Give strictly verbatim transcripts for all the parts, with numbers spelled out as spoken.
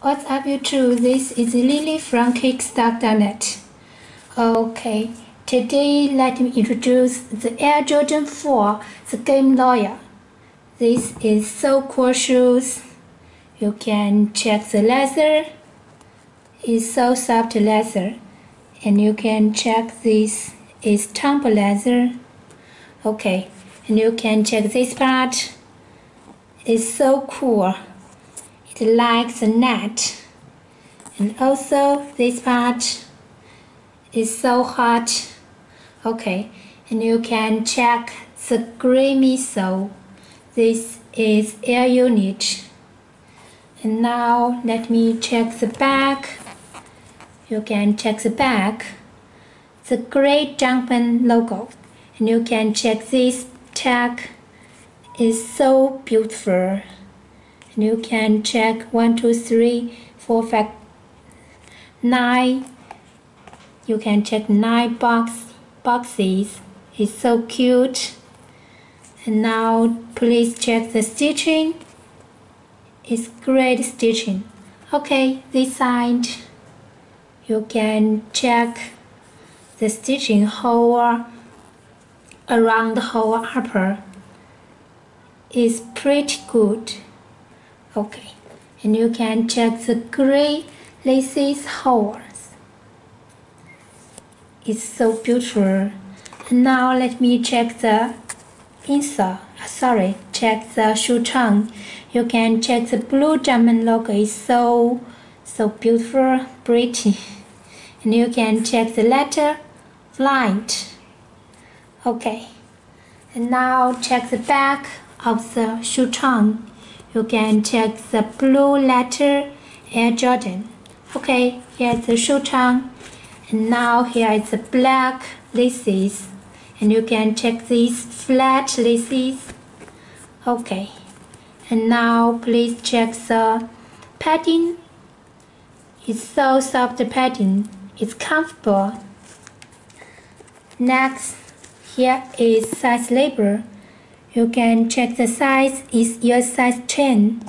What's up YouTube? This is Lily from kickstalk dot net. Okay, today let me introduce the Air Jordan four, the Game Royal. This is so cool shoes. You can check the leather. It's so soft leather. And you can check this is tumble leather. Okay, and you can check this part. It's so cool. It likes the net. And also this part is so hot. Okay, and you can check the gray missile. This is air unit. And now let me check the back. You can check the back. The gray Jumpman logo. And you can check this tag. It's so beautiful. And you can check one, two, three, four, five, nine. You can check nine box boxes. It's so cute. And now please check the stitching. It's great stitching. Okay, this side you can check the stitching hole around the whole upper. It's pretty good. Okay, and you can check the gray laces holes. It's so beautiful. And now let me check the insole. Sorry, check the shoe tongue. You can check the blue diamond logo. It's so so beautiful, pretty. And you can check the letter blind. Okay, and now check the back of the shoe tongue. You can check the blue letter Air Jordan. Okay, here's the shoe tongue. And now here is the black laces. And you can check these flat laces. Okay. And now please check the padding. It's so soft padding. It's comfortable. Next, here is size label. You can check the size is your size ten.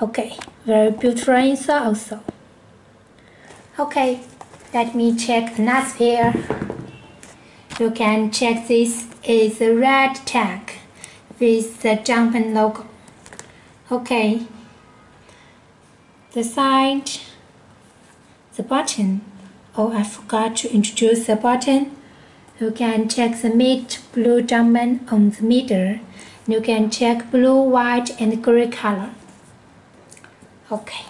Okay, very beautiful insole also. Okay, let me check another pair. You can check this is a red tag with the Jumpman logo. Okay, the side, the button. Oh, I forgot to introduce the button. You can check the mid blue Jumpman on the middle. You can check blue, white, and gray color. Okay.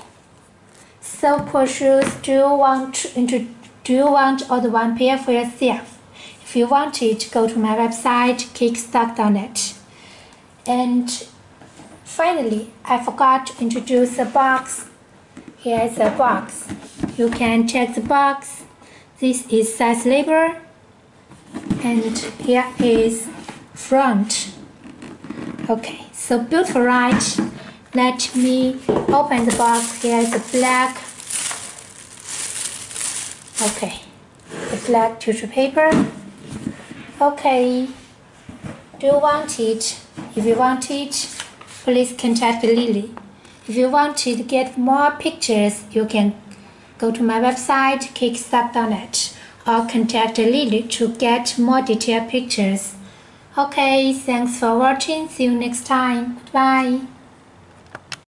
So, cool shoes. Do you want to intro Do you want all the one pair for yourself? If you want it, go to my website kickstalk dot net. And finally, I forgot to introduce the box. Here is the box. You can check the box. This is size label. And here is front. Okay, so beautiful, right? Let me open the box. Here is the black. Okay, the black tissue paper. Okay, do you want it? If you want it, please contact Lily. If you want to get more pictures, you can go to my website kickstalk dot net. Or contact Lily to get more detailed pictures. Okay, thanks for watching. See you next time. Bye.